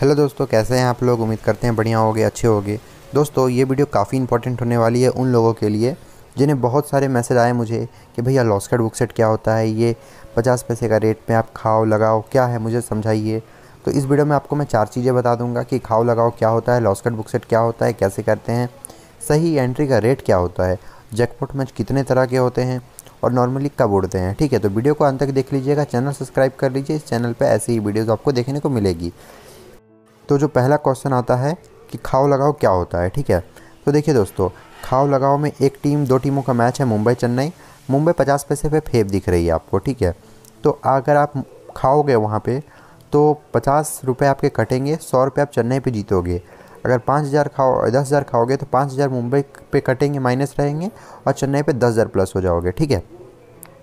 Hello दोस्तों, कैसे हैं आप लोग। उम्मीद करते हैं बढ़िया होगे, अच्छे होगे। दोस्तों ये वीडियो काफ़ी इंपॉर्टेंट होने वाली है उन लोगों के लिए जिन्हें बहुत सारे मैसेज आए मुझे कि भैया लॉस्कट बुकसेट क्या होता है, ये 50 पैसे का रेट में आप खाओ लगाओ क्या है, मुझे समझाइए। तो इस वीडियो में आपको मैं 4 चीज़ें बता दूंगा कि खाओ लगाओ क्या होता है, लॉस्कट बुकसेट क्या होता है, कैसे करते हैं, सही एंट्री का रेट क्या होता है, जैकपॉट मैच कितने तरह के होते हैं और नॉर्मली कब उड़ते हैं। ठीक है, तो वीडियो को अंत तक देख लीजिएगा, चैनल सब्सक्राइब कर लीजिए। इस चैनल पर ऐसी ही वीडियोज़ आपको देखने को मिलेगी। तो जो पहला क्वेश्चन आता है कि खाओ लगाओ क्या होता है। ठीक है, तो देखिए दोस्तों, खाओ लगाओ में 1 टीम 2 टीमों का मैच है, मुंबई चेन्नई। मुंबई 50 पैसे पे फेव दिख रही है आपको। ठीक है, तो अगर आप खाओगे वहाँ पे तो 50 रुपये आपके कटेंगे, 100 रुपये आप चेन्नई पे जीतोगे। अगर 5,000 खाओ 10,000 खाओगे तो 5,000 मुंबई पे कटेंगे, माइनस रहेंगे, और चेन्नई पे 10,000 प्लस हो जाओगे। ठीक है,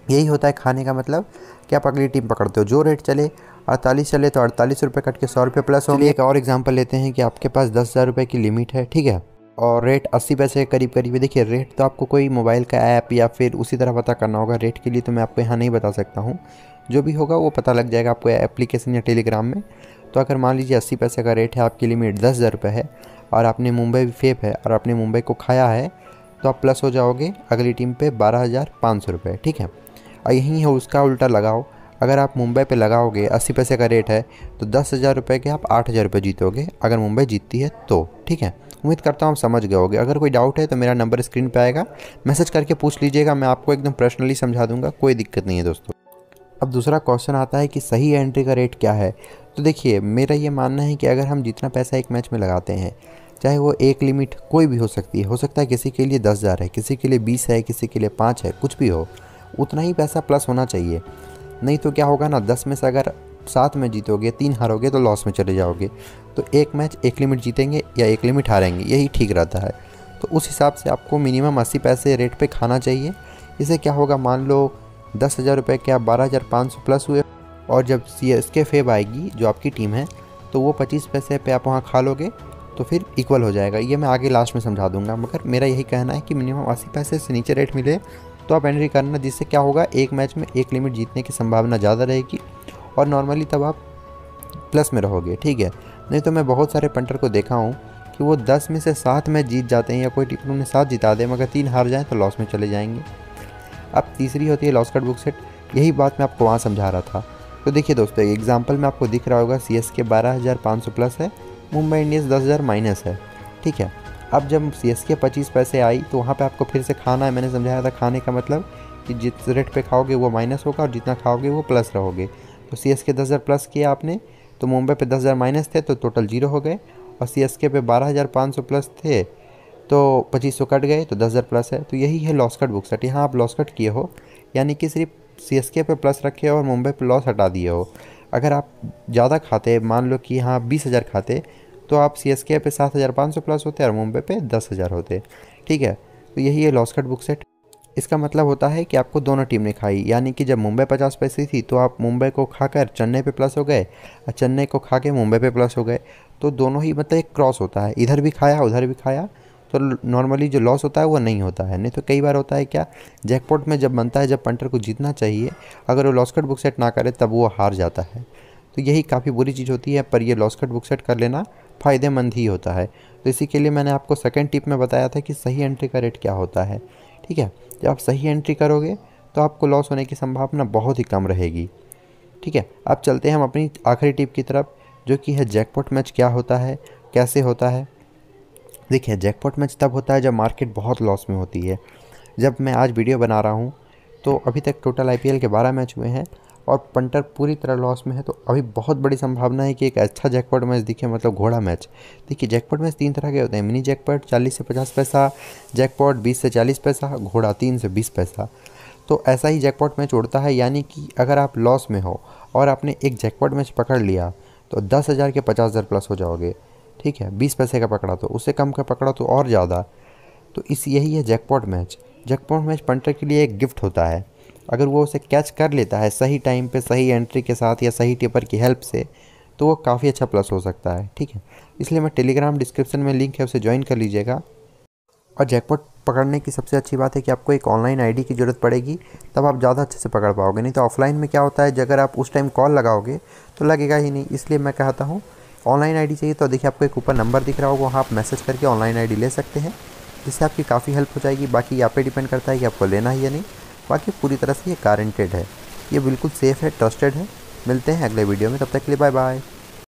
यही होता है खाने का मतलब कि आप अगली टीम पकड़ते हो। जो रेट चले 48 चले तो 48 रुपये कट के 100 रुपये प्लस होंगे। एक और एग्जांपल लेते हैं कि आपके पास 10,000 रुपये की लिमिट है। ठीक है, और रेट 80 पैसे के करीब करीब है। देखिए रेट तो आपको कोई मोबाइल का ऐप या फिर उसी तरह पता करना होगा। रेट के लिए तो मैं आपको यहाँ नहीं बता सकता हूँ, जो भी होगा वो पता लग जाएगा आपको एप्लीकेशन या टेलीग्राम में। तो अगर मान लीजिए 80 पैसे का रेट है, आपकी लिमिट 10,000 रुपये है और आपने मुंबई फेप है और आपने मुंबई को खाया है, तो आप प्लस हो जाओगे अगली टीम पर 12,500 रुपये। ठीक है, और यहीं है उसका उल्टा लगाओ। अगर आप मुंबई पे लगाओगे 80 पैसे का रेट है तो 10,000 रुपये के आप 8,000 रुपये जीतोगे, अगर मुंबई जीतती है तो। ठीक है, उम्मीद करता हूँ आप समझ गए होगे। अगर कोई डाउट है तो मेरा नंबर स्क्रीन पे आएगा, मैसेज करके पूछ लीजिएगा, मैं आपको एकदम पर्सनली समझा दूंगा, कोई दिक्कत नहीं है दोस्तों। अब दूसरा क्वेश्चन आता है कि सही एंट्री का रेट क्या है। तो देखिए मेरा ये मानना है कि अगर हम जितना पैसा एक मैच में लगाते हैं, चाहे वो एक लिमिट कोई भी हो सकती है, हो सकता है किसी के लिए 10,000 है, किसी के लिए 20 है, किसी के लिए 5 है, कुछ भी हो, उतना ही पैसा प्लस होना चाहिए। नहीं तो क्या होगा ना, 10 में से अगर 7 में जीतोगे 3 हारोगे तो लॉस में चले जाओगे। तो एक मैच एक लिमिट जीतेंगे या एक लिमिट हारेंगे, यही ठीक रहता है। तो उस हिसाब से आपको मिनिमम 80 पैसे रेट पे खाना चाहिए। इससे क्या होगा, मान लो 10,000 रुपये के आप 12,500 प्लस हुए, और जब CSK फेव आएगी जो आपकी टीम है तो वो 25 पैसे पे आप वहाँ खा लोगे, तो फिर इक्वल हो जाएगा। ये मैं आगे लास्ट में समझा दूँगा, मगर मेरा यही कहना है कि मिनिमम 80 पैसे से नीचे रेट मिले तो आप एंट्री करना, जिससे क्या होगा एक मैच में एक लिमिट जीतने की संभावना ज़्यादा रहेगी और नॉर्मली तब आप प्लस में रहोगे। ठीक है, नहीं तो मैं बहुत सारे पंटर को देखा हूँ कि वो 10 में से 7 में जीत जाते हैं, या कोई टीम उन्हें 7 जिता दे मगर 3 हार जाएँ तो लॉस में चले जाएंगे। अब तीसरी होती है लॉस्कट बुकसेट, यही बात मैं आपको वहाँ समझा रहा था। तो देखिए दोस्तों, एग्जाम्पल में आपको दिख रहा होगा CSK 12,500 प्लस है, मुंबई इंडियंस 10,000 माइनस है। ठीक है, अब जब CSK 25 पैसे आई तो वहाँ पे आपको फिर से खाना है। मैंने समझाया था खाने का मतलब कि जिस रेट पे खाओगे वो माइनस होगा और जितना खाओगे वो प्लस रहोगे। तो CSK 10,000 प्लस किया आपने, तो मुंबई पे 10,000 माइनस थे तो टोटल 0 हो गए, और CSK पे 12,500 प्लस थे तो 2,500 कट गए तो 10,000 प्लस है। तो यही है लॉस्कट बुकसेट। यहाँ आप लॉस्कट किए हो, यानी कि सिर्फ CSK पे प्लस रखे और मुंबई पर लॉस हटा दिए हो। अगर आप ज़्यादा खाते, मान लो कि यहाँ 20,000 खाते, तो आप CSK पे 7,500 प्लस होते और मुंबई पे 10,000 होते। ठीक है, तो यही है लॉस्कट बुकसेट। इसका मतलब होता है कि आपको दोनों टीम ने खाई, यानी कि जब मुंबई 50 पैसे थी तो आप मुंबई को खाकर चेन्नई पे प्लस हो गए और चेन्नई को खा के मुंबई पे प्लस हो गए। तो दोनों ही मतलब एक क्रॉस होता है, इधर भी खाया उधर भी खाया, तो नॉर्मली जो लॉस होता है वो नहीं होता है। नहीं तो कई बार होता है क्या, जैकपॉट में जब बनता है, जब पंटर को जीतना चाहिए, अगर वो लॉस्कट बुकसेट ना करे तब वो हार जाता है। तो यही काफ़ी बुरी चीज़ होती है, पर यह लॉस्कट बुकसेट कर लेना फ़ायदेमंद ही होता है। तो इसी के लिए मैंने आपको सेकंड टिप में बताया था कि सही एंट्री का रेट क्या होता है। ठीक है, जब आप सही एंट्री करोगे तो आपको लॉस होने की संभावना बहुत ही कम रहेगी। ठीक है, अब चलते हैं हम अपनी आखिरी टिप की तरफ, जो कि है जैकपॉट मैच क्या होता है, कैसे होता है। देखिए जैकपॉट मैच तब होता है जब मार्केट बहुत लॉस में होती है। जब मैं आज वीडियो बना रहा हूँ तो अभी तक टोटल IPL के 12 मैच हुए हैं और पंटर पूरी तरह लॉस में है, तो अभी बहुत बड़ी संभावना है कि एक अच्छा जैकपॉट मैच दिखे, मतलब घोड़ा मैच। देखिए जैकपॉट मैच 3 तरह के होते हैं, मिनी जैकपॉट 40 से 50 पैसा जैकपॉट, 20 से 40 पैसा घोड़ा, 3 से 20 पैसा। तो ऐसा ही जैकपॉट मैच उड़ता है, यानी कि अगर आप लॉस में हो और आपने एक जैकपॉट मैच पकड़ लिया तो 10,000 के 50,000 प्लस हो जाओगे। ठीक है, 20 पैसे का पकड़ा तो, उससे कम का पकड़ा तो और ज़्यादा। तो इस यही है jackpot match. Jackpot match punter के लिए एक गिफ्ट होता है, अगर वो उसे कैच कर लेता है सही टाइम पे, सही एंट्री के साथ या सही टिपर की हेल्प से, तो वो काफ़ी अच्छा प्लस हो सकता है। ठीक है, इसलिए मैं टेलीग्राम डिस्क्रिप्शन में लिंक है, उसे ज्वाइन कर लीजिएगा। और जैकपॉट पकड़ने की सबसे अच्छी बात है कि आपको एक ऑनलाइन आईडी की ज़रूरत पड़ेगी, तब आप ज़्यादा अच्छे से पकड़ पाओगे। नहीं तो ऑफलाइन में क्या होता है, अगर आप उस टाइम कॉल लगाओगे तो लगेगा ही नहीं। इसलिए मैं कहता हूँ ऑनलाइन आईडी चाहिए तो देखिए आपको एक ऊपर नंबर दिख रहा होगा, वहाँ आप मैसेज करके ऑनलाइन आईडी ले सकते हैं, जिससे आपकी काफ़ी हेल्प हो जाएगी। बाकी यहाँ पे डिपेंड करता है कि आपको लेना है या नहीं। बाकी पूरी तरह से ये गारंटेड है, ये बिल्कुल सेफ़ है, ट्रस्टेड है। मिलते हैं अगले वीडियो में, तब तक के लिए बाय बाय।